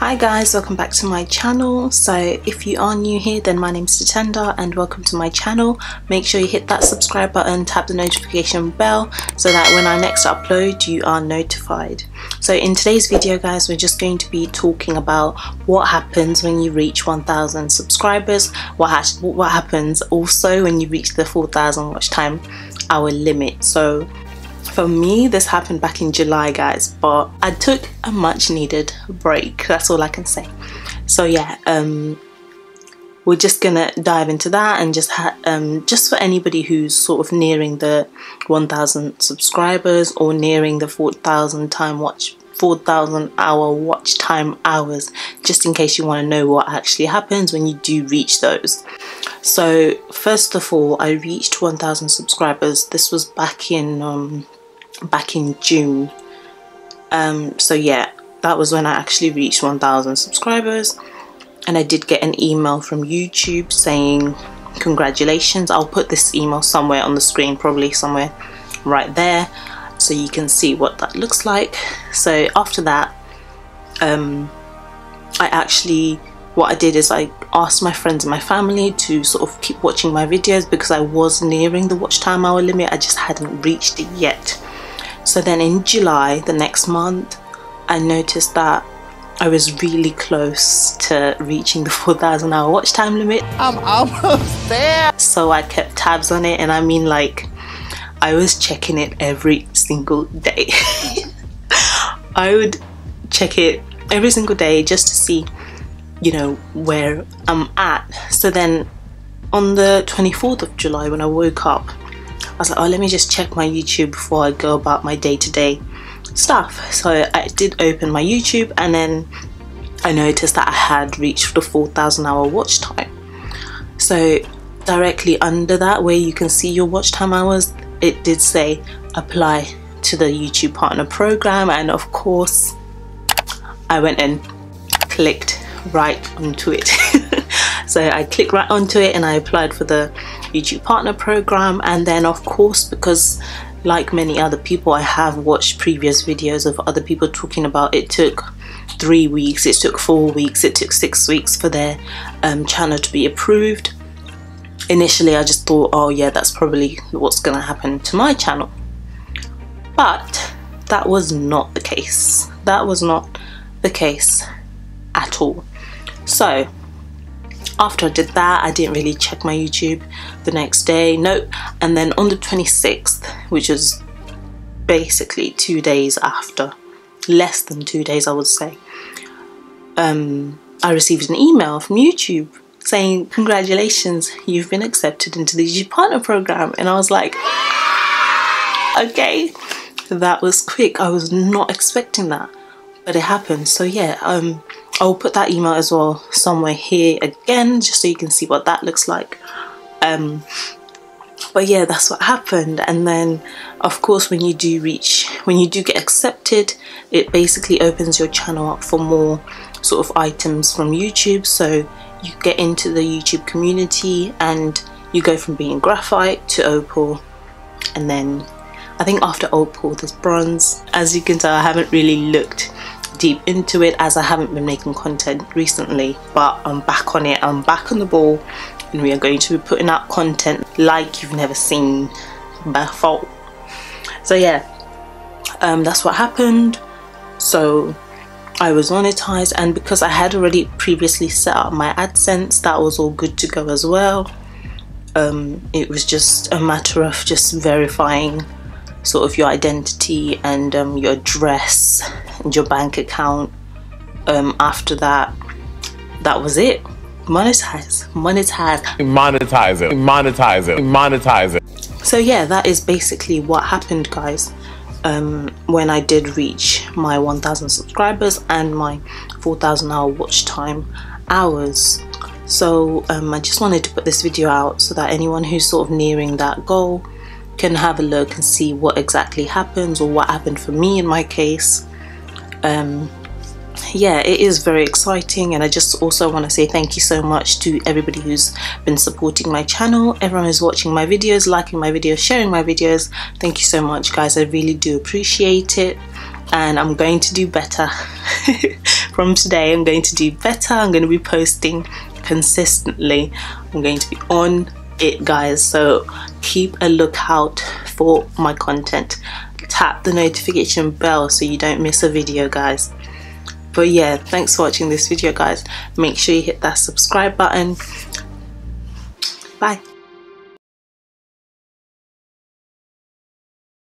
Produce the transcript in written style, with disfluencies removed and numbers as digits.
Hi guys, welcome back to my channel. So if you are new here, then my name's Tatenda and welcome to my channel. Make sure you hit that subscribe button, tap the notification bell so that when I next upload you are notified. So in today's video guys, we're just going to be talking about what happens when you reach 1000 subscribers, what happens also when you reach the 4000 watch time hour limit. So for me, this happened back in July guys, but I took a much needed break, that's all I can say. So yeah, we're just gonna dive into that, and just for anybody who's sort of nearing the 1000 subscribers or nearing the 4000 hour watch time hours, just in case you want to know what actually happens when you do reach those. So first of all, I reached 1000 subscribers. This was back in June. So yeah, that was when I actually reached 1000 subscribers, and I did get an email from YouTube saying congratulations. I'll put this email somewhere on the screen, probably somewhere right there, so you can see what that looks like. So after that, what I did is I asked my friends and my family to sort of keep watching my videos because I was nearing the watch time hour limit, I just hadn't reached it yet. So then in July, the next month, I noticed that I was really close to reaching the 4000 hour watch time limit. I'm almost there. So I kept tabs on it, and I mean, like, I was checking it every single day. I would check it every single day just to see, you know, where I'm at. So then on the 24th of July when I woke up, I was like, oh, let me just check my YouTube before I go about my day-to-day stuff. So I did open my YouTube, and then I noticed that I had reached the 4000 hour watch time. So directly under that, where you can see your watch time hours, it did say apply to the YouTube partner program, and of course I went and clicked right onto it. So I clicked right onto it and I applied for the YouTube partner program, and then of course, because like many other people, I have watched previous videos of other people talking about it took 3 weeks, it took 4 weeks, it took 6 weeks for their channel to be approved. Initially I just thought, oh yeah, that's probably what's gonna happen to my channel, but that was not the case. That was not the case at all. So after I did that, I didn't really check my YouTube the next day, nope. And then on the 26th, which was basically 2 days after, less than 2 days I would say, I received an email from YouTube saying congratulations, you've been accepted into the YouTube partner program. And I was like, okay, that was quick, I was not expecting that, but it happened. So yeah, I'll put that email as well somewhere here again, just so you can see what that looks like. But yeah, that's what happened. And then of course, when you do reach, when you do get accepted, it basically opens your channel up for more sort of items from YouTube. So you get into the YouTube community, and you go from being graphite to opal, and then I think after opal there's bronze. As you can tell, I haven't really looked deep into it as I haven't been making content recently, but I'm back on it, I'm back on the ball, and we are going to be putting out content like you've never seen before. So yeah, that's what happened. So I was monetized, and because I had already previously set up my Adsense, that was all good to go as well. It was just a matter of just verifying sort of your identity and your address and your bank account. After that, that was it. Monetize, monetize, monetize it, monetize it, monetize it. So yeah, that is basically what happened guys. When I did reach my 1000 subscribers and my 4000 hour watch time hours. So I just wanted to put this video out so that anyone who's sort of nearing that goal can have a look and see what exactly happens, or what happened for me in my case. Yeah, it is very exciting, and I just also want to say thank you so much to everybody who's been supporting my channel, everyone who's watching my videos, liking my videos, sharing my videos. Thank you so much guys, I really do appreciate it, and I'm going to do better from today, I'm going to do better. I'm going to be posting consistently. I'm going to be on it, guys, so keep a lookout for my content. Tap the notification bell so you don't miss a video, guys. But yeah, thanks for watching this video, guys. Make sure you hit that subscribe button. Bye.